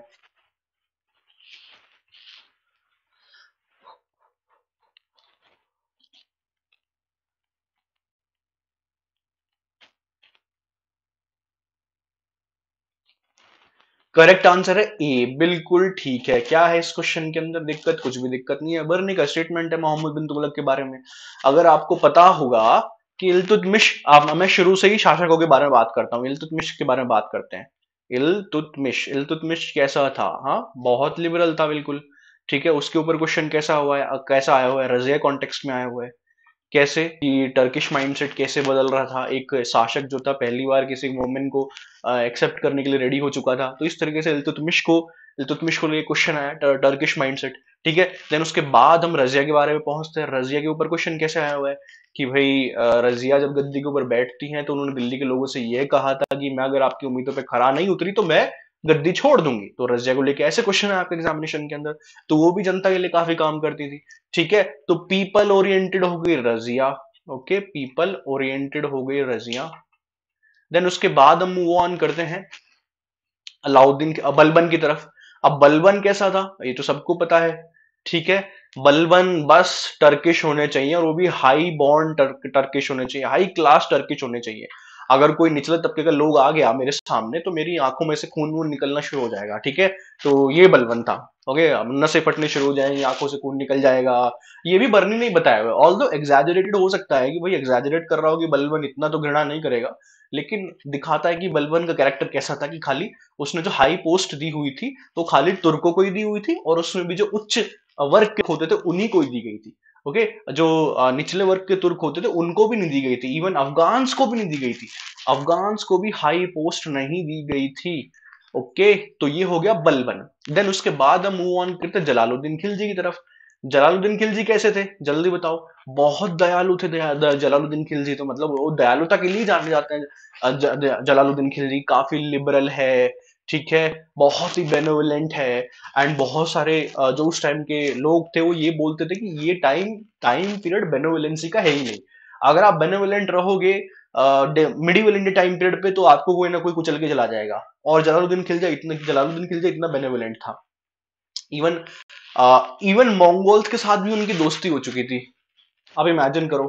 करेक्ट आंसर है ए, बिल्कुल ठीक है। क्या है इस क्वेश्चन के अंदर दिक्कत? कुछ भी दिक्कत नहीं है। बर्नी का स्टेटमेंट है मोहम्मद बिन तुगलक के बारे में। अगर आपको पता होगा कि इल्तुतमिश, आप मैं शुरू से ही शासकों के बारे में बात करता हूँ, इल्तुतमिश के बारे में बात करते हैं। इल्तुतमिश इल्तुतमिश कैसा था? हाँ, बहुत लिबरल था, बिल्कुल ठीक है। उसके ऊपर क्वेश्चन कैसा हुआ है, कैसा आया हुआ है? रजिया कॉन्टेक्स्ट में आया हुआ है। कैसे कि टर्किश माइंडसेट कैसे बदल रहा था, एक शासक जो था पहली बार किसी वुमेन को एक्सेप्ट करने के लिए रेडी हो चुका था, तो इस तरीके से इल्तुतमिश को इल्तुतमिश को लिए क्वेश्चन आया, टर, टर्किश माइंडसेट, ठीक है। देन उसके बाद हम रजिया के बारे में पहुंचते हैं। रजिया के ऊपर क्वेश्चन कैसे आया हुआ है कि भाई रजिया जब गद्दी के ऊपर बैठती हैं तो उन्होंने दिल्ली के लोगों से यह कहा था कि मैं अगर आपकी उम्मीदों पर खरा नहीं उतरी तो मैं गद्दी छोड़ दूंगी, तो रजिया को लेके ऐसे क्वेश्चन है आपके एग्जामिनेशन के अंदर। तो वो भी जनता के लिए काफी काम करती थी, ठीक है। तो पीपल ओरिएंटेड हो गई रजिया, ओके, पीपल ओरिएंटेड हो गई रजिया, देन उसके बाद हम मूव ऑन करते हैं अलाउद्दीन बलबन की तरफ। अब बलबन कैसा था ये तो सबको पता है, ठीक है। बलबन बस टर्किश होने चाहिए और वो भी हाई बॉर्न टर्क, टर्किश होने चाहिए, हाई क्लास टर्किश होने चाहिए। अगर कोई निचले तबके का लोग आ गया मेरे सामने तो मेरी आंखों में से खून वून निकलना शुरू हो जाएगा, ठीक है। तो ये बलबन था, ओके। अब नसें फटने शुरू हो जाएंगी, आंखों से खून निकल जाएगा। ये भी बर्नी नहीं बताया हुआ, ऑल दो एग्जैजरेटेड हो सकता है कि भाई एग्जैजरेट कर रहा हो कि बलबन इतना तो घृणा नहीं करेगा, लेकिन दिखाता है कि बलबन का कैरेक्टर कैसा था कि खाली उसने जो हाई पोस्ट दी हुई थी तो खाली तुर्कों को ही दी हुई थी और उसमें भी जो उच्च वर्ग के होते थे उन्हीं को ही दी गई थी, ओके। जो निचले वर्ग के तुर्क होते थे उनको भी नहीं दी गई थी, इवन अफगान्स को भी नहीं दी गई थी, अफगान्स को भी हाई पोस्ट नहीं दी गई थी, ओके। तो ये हो गया बलबन। देन उसके बाद हम मूव ऑन करते जलालुद्दीन खिलजी की तरफ। जलालुद्दीन खिलजी कैसे थे जल्दी बताओ? बहुत दयालु थे जलालुद्दीन खिलजी, तो मतलब वो दयालुता के लिए जाने जाते हैं। जलालुद्दीन खिलजी काफी लिबरल है, ठीक है, बहुत ही बेनोवलेंट है। एंड बहुत सारे जो उस टाइम के लोग थे वो ये बोलते थे कि ये टाइम टाइम पीरियड बेनोवलेंसी का है ही नहीं। अगर आप बेनोवलेंट रहोगे मिडिवल इंडिया टाइम पीरियड पे तो आपको कोई ना कोई कुचल के चला जाएगा। और जलालुद्दीन खिलजी इतना जलालुद्दीन खिलजी इतना बेनोवलेंट था, इवन इवन मंगोल्स के साथ भी उनकी दोस्ती हो चुकी थी। आप इमेजिन करो,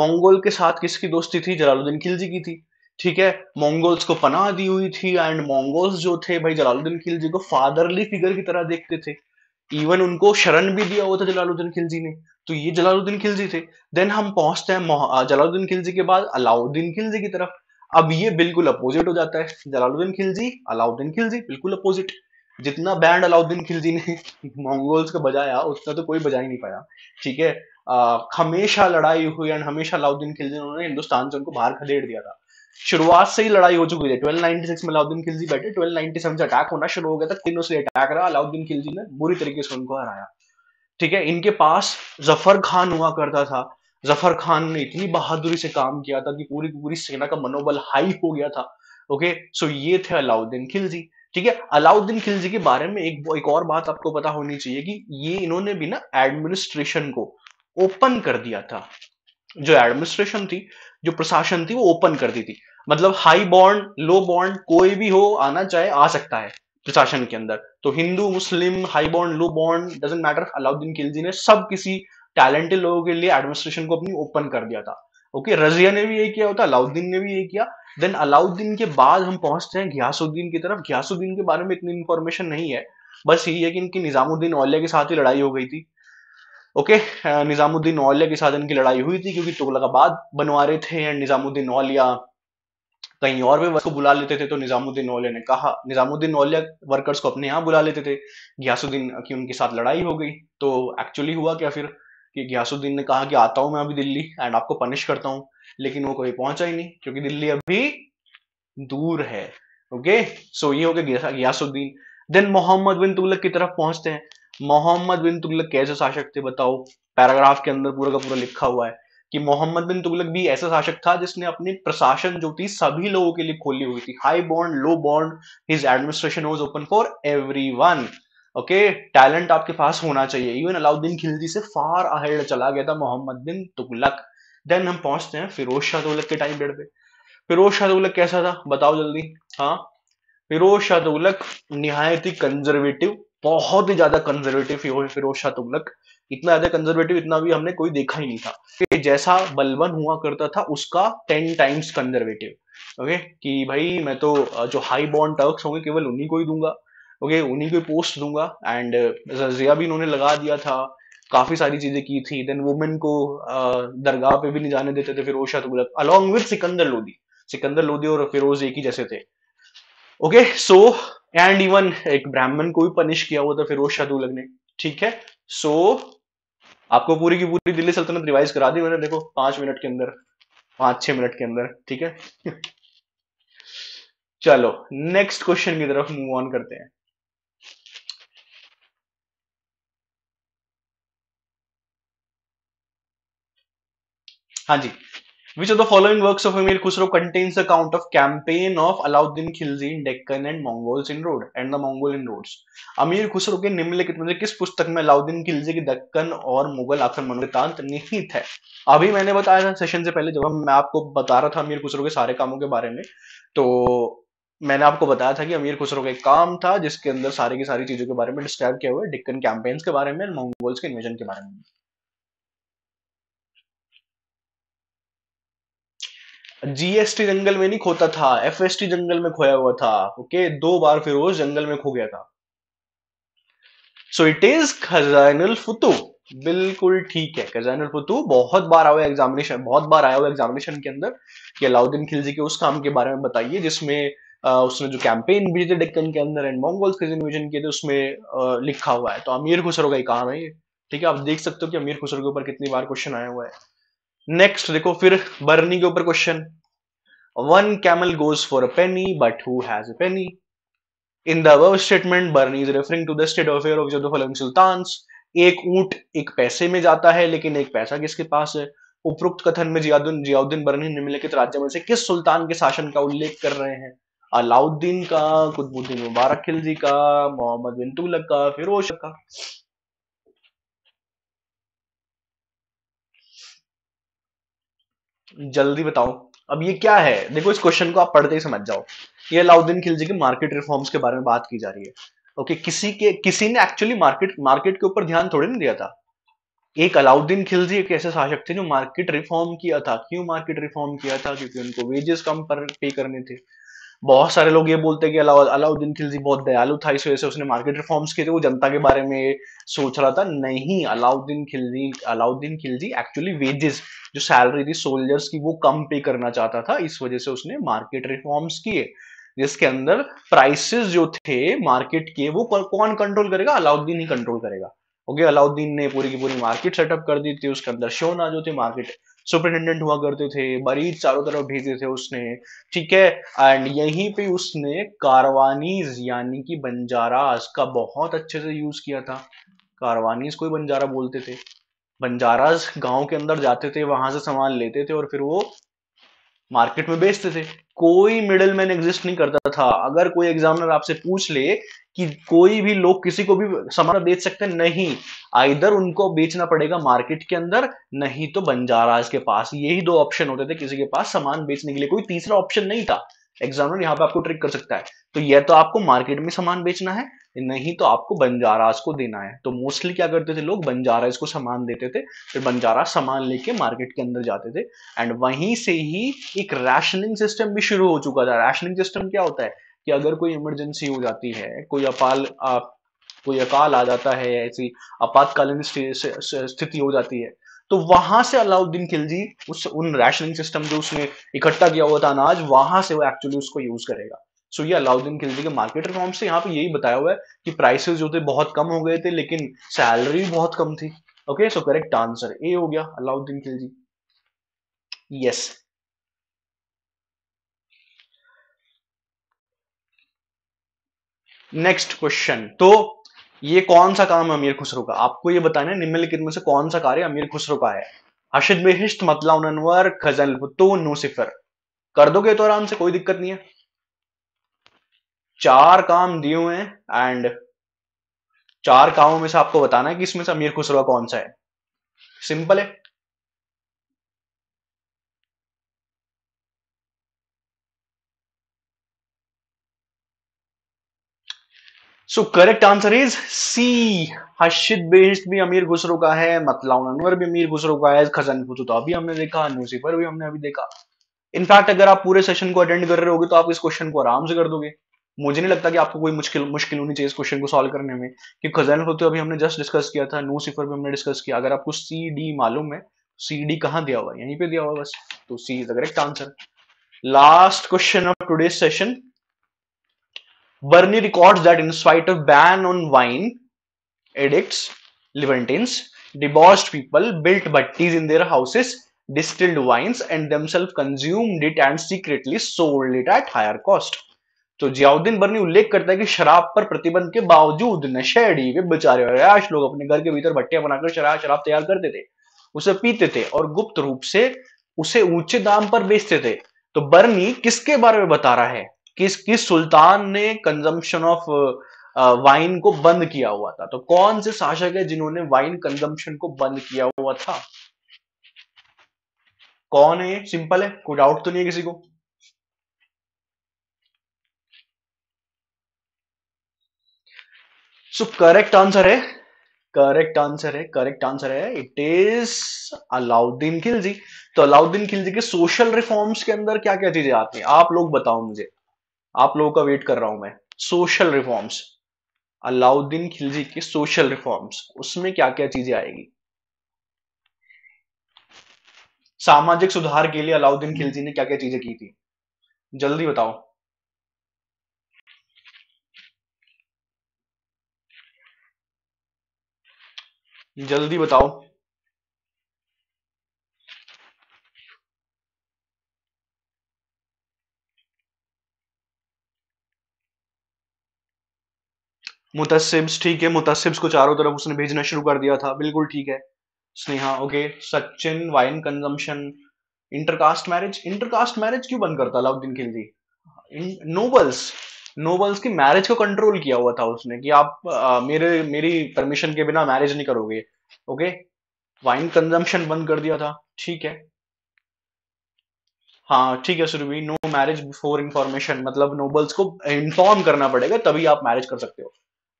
मंगोल के साथ किसकी दोस्ती थी? जलालुद्दीन खिलजी की थी, ठीक है। मंगोल्स को पनाह दी हुई थी एंड मंगोल्स जो थे भाई जलालुद्दीन खिलजी को फादरली फिगर की तरह देखते थे, इवन उनको शरण भी दिया हुआ था जलालुद्दीन खिलजी ने। तो ये जलालुद्दीन खिलजी थे। देन हम पहुंचते हैं जलालुद्दीन खिलजी के बाद अलाउद्दीन खिलजी की तरफ। अब ये बिल्कुल अपोजिट हो जाता है, जलालुद्दीन खिलजी अलाउद्दीन खिलजी बिल्कुल अपोजिट। जितना बैंड अलाउद्दीन खिलजी ने मंगोल्स का बजाया उतना तो कोई बजा ही नहीं पाया, ठीक है। हमेशा लड़ाई हुई एंड हमेशा अलाउद्दीन खिलजी ने हिंदुस्तान से उनको बाहर खदेड़ दिया था। शुरुआत से ही लड़ाई हो चुकी थी। ट्वेल्व नाइंटी सिक्स में अलाउद्दीन खिलजी बैठे, ट्वेल्व नाइंटी सेवन से अटैक होना शुरू हो गया था, तीनों से अटैक रहा, अलाउद्दीन खिलजी ने बुरी तरीके से उनको हराया, ठीक है। इनके पास जफर खान हुआ करता था, जफर खान ने इतनी बहादुरी से काम किया था कि पूरी पूरी सेना का मनोबल हाई हो गया था, ओके। सो ये थे अलाउद्दीन खिलजी, ठीक है। अलाउद्दीन खिलजी के बारे में एक एक और बात आपको पता होनी चाहिए कि ये इन्होंने भी ना एडमिनिस्ट्रेशन को ओपन कर दिया था। जो एडमिनिस्ट्रेशन थी, जो प्रशासन थी, वो ओपन कर दी थी। मतलब हाई बॉर्न लो बॉर्न कोई भी हो आना चाहे आ सकता है प्रशासन के अंदर। तो हिंदू मुस्लिम high born low born doesn't matter, Alauddin Khilji ने सब किसी टैलेंटेड लोगों के लिए एडमिनिस्ट्रेशन को अपनी ओपन कर दिया था, ओके। रजिया ने भी यही किया होता, अलाउद्दीन ने भी यही किया। देन अलाउद्दीन के बाद हम पहुंचते हैं घियासुद्दीन की तरफ। घियासुद्दीन के बारे में इतनी इन्फॉर्मेशन नहीं है, बस यही है कि इनकी निजामुद्दीन औलिया के साथ ही लड़ाई हो गई थी, ओके। निजामुद्दीन औलिया के साथ इनकी लड़ाई हुई थी क्योंकि तुगलकाबाद बनवा रहे थे एंड निजामुद्दीन औलिया कहीं और भी वर्कर्स को बुला लेते थे, तो निजामुद्दीन औलिया ने कहा, निजामुद्दीन औलिया वर्कर्स को अपने यहाँ बुला लेते थे। घियासुद्दीन की उनके साथ लड़ाई हो गई। तो एक्चुअली हुआ क्या फिर कि घियासुद्दीन ने कहा कि आता हूं मैं अभी दिल्ली एंड आपको पनिश करता हूँ, लेकिन वो कभी पहुंचा ही नहीं क्योंकि दिल्ली अभी दूर है, ओके। सो ये हो गया घियासुद्दीन। देन मोहम्मद बिन तुगलक की तरफ पहुंचते हैं। मोहम्मद बिन तुगलक कैसे शासक थे बताओ? पैराग्राफ के अंदर पूरा का पूरा लिखा हुआ है कि मोहम्मद बिन तुगलक भी ऐसा शासक था जिसने अपनी प्रशासन जो थी सभी लोगों के लिए खोली हुई थी। High born low born, his administration was open for everyone, okay. Talent आपके पास होना चाहिए। इवन अलाउद्दीन खिलजी से फार अहेड चला गया था मोहम्मद बिन तुगलक। देन हम पहुंचते हैं फिरोज शाह तुगलक के टाइम पीरियड पे। फिरोज शाह तुगलक कैसा था बताओ जल्दी? हाँ, फिरोज शाह तुगलक निहायत ही कंजर्वेटिव, बहुत ही ज्यादा कंजर्वेटिव फिरोज शाह तुगलक। इतना ज्यादा कंजर्वेटिव इतना भी हमने कोई देखा ही नहीं था कि जैसा बलबन हुआ करता था उसका टेन टाइम्स कंजर्वेटिव, ओके। कि भाई मैं तो जो हाई बॉर्न टर्क्स होंगे केवल उन्हीं को ही दूंगा, ओके, उन्हीं को पोस्ट दूंगा। एंड रजिया भी इन्होंने लगा दिया था, काफी सारी चीजें की थी। देन वुमेन को दरगाह पे भी नहीं जाने देते थे फिरोज शाह तुगलक, अलॉन्ग विद सिकंदर लोदी। सिकंदर लोदी और फिरोज एक ही जैसे थे, ओके। सो एंड इवन एक ब्राह्मण को भी पनिश किया हुआ था फिरोज शाह तुगलक ने, ठीक है। सो so, आपको पूरी की पूरी दिल्ली सल्तनत रिवाइज करा दी मैंने, देखो पांच मिनट के अंदर, पांच छह मिनट के अंदर, ठीक है। चलो नेक्स्ट क्वेश्चन की तरफ मूव ऑन करते हैं। हाँ जी, Which of the following works of Amir Khusro contains account of campaign of Alauddin Khilji in Deccan and Mongols inroad and the Mongol inroads? अमीर खुसरो के निम्नलिखित में किस पुस्तक में अलाउद्दीन खिलजी के दक्कन और मुगल आक्रमण वृत्तांत निहित है? अभी मैंने बताया था सेशन से पहले, जब हम मैं आपको बता रहा था अमीर खुसरो के सारे कामों के बारे में, तो मैंने आपको बताया था कि अमीर खुसरो का एक काम था जिसके अंदर सारे की सारी चीजों के बारे में डिस्क्राइब किया हुआ है, डेक्कन कैंपेन्स के बारे में, मंगोल्स के इन्वेजन के बारे में। जीएसटी जंगल में नहीं खोता था, एफएसटी जंगल में खोया हुआ था। ओके, दो बार फिरोज जंगल में खो गया था। सो इट इज खजाइन-उल-फुतूह, बिल्कुल ठीक है। खजाइन-उल-फुतूह बहुत बार आया हुआ एग्जामिनेशन बहुत बार आया हुआ एग्जामिनेशन के अंदर कि अलाउद्दीन खिलजी के उस काम के बारे में बताइए जिसमें उसने जो कैंपेन भी थे डेक्कन के अंदर एंड मंगोल्स के इन्वेजन किए थे, उसमें लिखा हुआ है। तो अमीर खुसरो का ही काम है ये, ठीक है। आप देख सकते हो कि अमीर खुसरो के ऊपर कितनी बार क्वेश्चन आया हुआ है। नेक्स्ट देखो, फिर बर्नी के ऊपर question, one camel goes for a penny but who has a penny? In the above statement Barni is referring to the state of affair of the following sultans. एक ऊंट एक पैसे में जाता है, लेकिन एक पैसा किसके पास है? उपरोक्त कथन में जियाउद्दीन जियाउद्दीन बर्नी निम्नलिखित राज्य में से किस सुल्तान के शासन का उल्लेख कर रहे हैं? अलाउद्दीन का, कुतुबुद्दीन मुबारक खिलजी का, मोहम्मद बिन तुगलक का, फिरोज का। जल्दी बताओ, अब ये क्या है? देखो, इस क्वेश्चन को आप पढ़ते ही समझ जाओ, ये अलाउद्दीन खिलजी के मार्केट रिफॉर्म्स के बारे में बात की जा रही है। ओके, किसी के किसी ने एक्चुअली मार्केट मार्केट के ऊपर ध्यान थोड़ी नहीं दिया था। एक अलाउद्दीन खिलजी एक ऐसे शासक थे जो मार्केट रिफॉर्म किया था। क्यों मार्केट रिफॉर्म किया था? क्योंकि उनको वेजेस कम पर पे करने थे। बहुत सारे लोग ये बोलते हैं कि अलाउद्दीन खिलजी बहुत दयालु था, इस वजह से उसने मार्केट रिफॉर्म्स किए थे, वो जनता के बारे में सोच रहा था। नहीं, अलाउद्दीन खिलजी अलाउद्दीन खिलजी एक्चुअली वेजेस जो सैलरी थी सोल्जर्स की वो कम पे करना चाहता था, इस वजह से उसने मार्केट रिफॉर्म्स किए जिसके अंदर प्राइसेस जो थे मार्केट के वो कौन कंट्रोल करेगा? अलाउद्दीन ही कंट्रोल करेगा। ओके, अलाउद्दीन ने पूरी की पूरी मार्केट सेटअप कर दी थी, उसके अंदर शोना जो थे मार्केट सुपरिटेंडेंट हुआ करते थे, बरीज चारों तरफ भेजे थे उसने, ठीक है। एंड यहीं पे उसने कारवानीज यानी कि बंजारास का बहुत अच्छे से यूज किया था। कारवानीज को ही बंजारा बोलते थे। बंजारास गांव के अंदर जाते थे, वहां से सामान लेते थे और फिर वो मार्केट में बेचते थे। कोई मिडिल मैन एग्जिस्ट नहीं करता था। अगर कोई एग्जामिनर आपसे पूछ ले कि कोई भी लोग किसी को भी सामान बेच सकते, नहीं, आइदर उनको बेचना पड़ेगा मार्केट के अंदर, नहीं तो बंजाराज के पास। यही दो ऑप्शन होते थे किसी के पास सामान बेचने के लिए, कोई तीसरा ऑप्शन नहीं था। एग्जामिनर यहाँ पे आपको ट्रिक कर सकता है। तो यह तो आपको मार्केट में सामान बेचना है, नहीं तो आपको बंजाराज को देना है। तो मोस्टली क्या करते थे लोग, बंजाराज को सामान देते थे, फिर बंजारा सामान लेके मार्केट के अंदर जाते थे। एंड वहीं से ही एक रैशनिंग सिस्टम भी शुरू हो चुका था। रैशनिंग सिस्टम क्या होता है कि अगर कोई इमरजेंसी हो जाती है, कोई अपाल आप, कोई अकाल आ जाता है, ऐसी आपातकालीन स्थिति हो जाती है, तो वहां से अलाउद्दीन खिलजी उस उन रैशनिंग सिस्टम जो उसने इकट्ठा किया हुआ था अनाज, वहां से वो एक्चुअली उसको यूज करेगा। सो so, ये अलाउद्दीन खिलजी के मार्केट रिफॉर्म से यहाँ पे यही बताया हुआ है कि प्राइसेस जो थे बहुत कम हो गए थे, लेकिन सैलरी बहुत कम थी। Okay, so correct answer A हो गया, Alauddin Khilji. Yes, next question. तो ये कौन सा काम है अमीर खुसरो का? आपको ये बताना है निम्नलिखित में से कौन सा कार्य अमीर खुसरो का है। हर्षद बेहिश्त, मतलाउन अनवर, खजाइन-उल-फुतूह, नूह सिफर। कर दोगे तो आराम से, कोई दिक्कत नहीं है। चार काम दिए हुए हैं एंड चार कामों में से आपको बताना है कि इसमें से अमीर खुसरो कौन सा है। सिंपल है। So correct answer is C. Harshad बेहिश्त भी अमीर खुसरो का है, मतलाउन अनवर भी अमीर खुसरो का है, खजाइन-उल-फुतूह अभी हमने देखा, नूह सिफर भी हमने अभी देखा। इनफैक्ट अगर आप पूरे सेशन को अटेंड कर रहे होगे तो आप इस क्वेश्चन को आराम से कर दोगे। मुझे नहीं लगता कि आपको कोई मुश्किल मुश्किल होनी चाहिए इस क्वेश्चन को सॉल्व करने में, कि खजाइन-उल-फुतूह अभी हमने जस्ट डिस्कस किया था, नूह सिफर भी हमने डिस्कस किया। अगर आपको सी डी मालूम है, सी डी कहाँ दिया हुआ है? यहीं पे दिया हुआ बस। तो C is the correct answer. Last question of today session. Barani records that in spite of ban on wine edicts, Levantines, debauched people built buttis in their houses, distilled wines, and themselves consumed it and secretly sold it at higher cost. तो जियाउद्दीन बर्नी उल्लेख करता है कि शराब पर प्रतिबंध के बावजूद नशेड़ी वे बेचारे अयाश लोग अपने घर के भीतर भट्टियां बनाकर शराब शराब तैयार करते थे, उसे पीते थे और गुप्त रूप से उसे ऊंचे दाम पर बेचते थे। तो बरनी किसके बारे में बता रहा है, किस किस सुल्तान ने कंजम्पशन ऑफ वाइन को बंद किया हुआ था। तो कौन से शासक है जिन्होंने वाइन कंजम्पशन को बंद किया हुआ था, कौन है? सिंपल है, कोई डाउट तो नहीं है किसी को? सो करेक्ट आंसर है, करेक्ट आंसर है, करेक्ट आंसर है इट इज अलाउद्दीन खिलजी। तो अलाउद्दीन खिलजी के सोशल रिफॉर्म्स के अंदर क्या क्या चीजें आती हैं आप लोग बताओ मुझे, आप लोगों का वेट कर रहा हूं मैं। सोशल रिफॉर्म्स, अलाउद्दीन खिलजी के सोशल रिफॉर्म्स, उसमें क्या क्या चीजें आएगी? सामाजिक सुधार के लिए अलाउद्दीन खिलजी ने क्या क्या चीजें की थी, जल्दी बताओ। जल्दी बताओ मुतसिब्स, ठीक है, मुतसिब्स को चारों तरफ उसने भेजना शुरू कर दिया था, बिल्कुल ठीक है। Sneha okay, Sachin wine consumption, intercaste marriage, intercaste marriage क्यों बंद करता अलाउद्दीन खिलजी? नोबल्स, नोबल्स की मैरिज को कंट्रोल किया हुआ था उसने कि आप आ, मेरे मेरी परमिशन के बिना मैरिज नहीं करोगे। ओके, वाइन कंजम्पशन बंद कर दिया था, ठीक है, हाँ ठीक है Surabhi. No marriage before information, मतलब नोबल्स को इन्फॉर्म करना पड़ेगा तभी आप मैरिज कर सकते हो,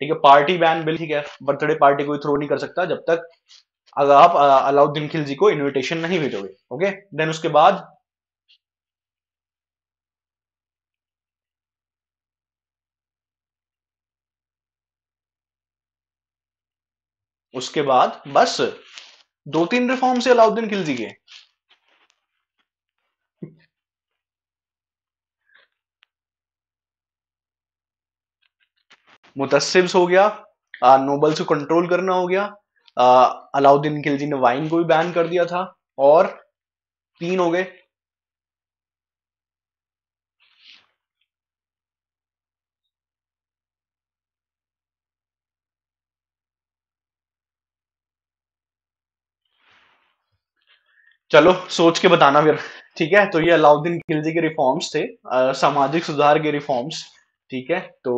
ठीक है। पार्टी बैन बिल, ठीक है, बर्थडे पार्टी कोई थ्रो नहीं कर सकता जब तक अगर आप अलाउद्दीन खिलजी को इनविटेशन नहीं भेजोगे। ओके, देन उसके बाद उसके बाद बस दो तीन रिफॉर्म से अलाउद्दीन खिलजी के। मुतसिब्स हो गया, आ, नोबल्स को कंट्रोल करना हो गया, अलाउद्दीन खिलजी ने वाइन को भी बैन कर दिया था, और तीन हो गए। चलो सोच के बताना फिर, ठीक है। तो ये अलाउद्दीन खिलजी के रिफॉर्म्स थे, आ, सामाजिक सुधार के रिफॉर्म्स, ठीक है। तो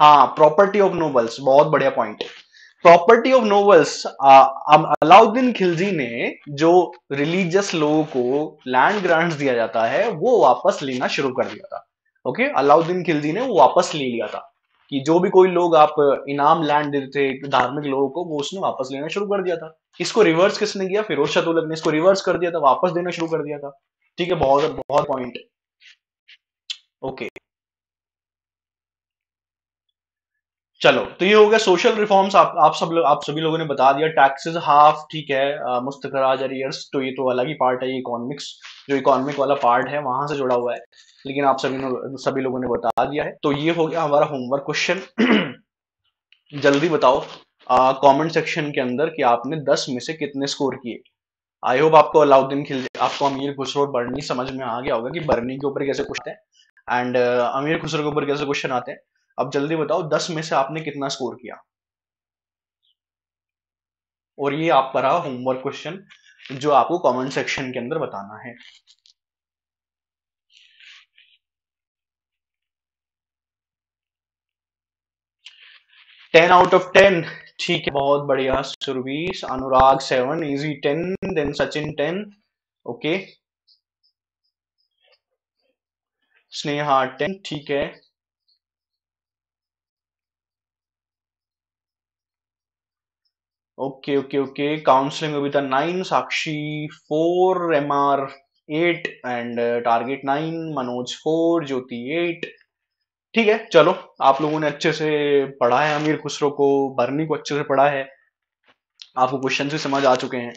हाँ, प्रॉपर्टी ऑफ नोबल्स, बहुत बढ़िया point. Property of nobles, Alauddin Khilji ने जो रिलीजियस लोगों को लैंड ग्रांट्स दिया जाता है वो वापस लेना शुरू कर दिया था। ओके, अलाउद्दीन खिलजी ने वो वापस ले लिया था कि जो भी कोई लोग आप इनाम लैंड देते थे धार्मिक लोगों को वो उसने वापस लेना शुरू कर दिया था। इसको रिवर्स किसने किया? फिरोज शाह तुगलक ने इसको रिवर्स कर दिया था, वापस देना शुरू कर दिया था, ठीक है। बहुत बहुत पॉइंट। ओके चलो, तो ये हो गया सोशल रिफॉर्म्स, आप आप सब लोग आप सभी लोगों ने बता दिया। टैक्सेस हाफ, ठीक है, मुस्तखराज अरियर्स, तो ये तो अलग ही पार्ट है, इकोनॉमिक्स जो इकोनॉमिक वाला पार्ट है वहां से जुड़ा हुआ है, लेकिन आप सभी लोग सभी लोगों ने बता दिया है। तो ये हो गया हमारा होमवर्क क्वेश्चन। जल्दी बताओ कमेंट सेक्शन के अंदर कि आपने दस में से कितने स्कोर किए। आई होप आपको अलाउद्दीन खिलजी, आपको अमीर खुसरो और बरनी समझ में आ गया होगा कि बरनी के ऊपर कैसे क्वेश्चन है एंड अमीर खुसरो के ऊपर कैसे क्वेश्चन आते हैं। अब जल्दी बताओ दस में से आपने कितना स्कोर किया, और ये आप पर होमवर्क क्वेश्चन जो आपको कमेंट सेक्शन के अंदर बताना है। टेन आउट ऑफ टेन, ठीक है, बहुत बढ़िया Surabhi. Anurag seven, easy ten, then Sachin ten, okay, Sneha ten, ठीक है, ओके ओके ओके। काउंसलिंग में भी था nine, Sakshi four, M R eight and target nine, Manoj four, Jyoti eight, ठीक है। चलो, आप लोगों ने अच्छे से पढ़ा है, अमीर खुसरो को, बरनी को अच्छे से पढ़ा है, आपको क्वेश्चन भी समझ आ चुके हैं।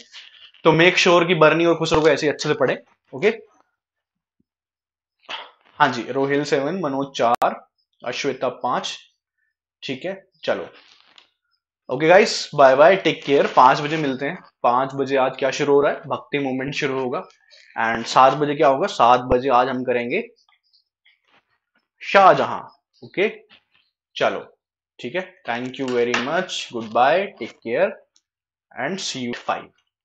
तो मेक श्योर कि बरनी और खुसरो को ऐसे ही अच्छे से पढ़े। ओके, हाँ जी, रोहिल सेवन, मनोज चार, अश्वेता पांच, ठीक है। चलो okay guys, bye bye, take care. पांच बजे मिलते हैं। पांच बजे आज क्या शुरू हो रहा है? भक्ति मूवमेंट शुरू होगा। एंड सात बजे क्या होगा? सात बजे आज हम करेंगे शाहजहां। Okay okay? चलो ठीक है, thank you very much, good bye, take care and see you five.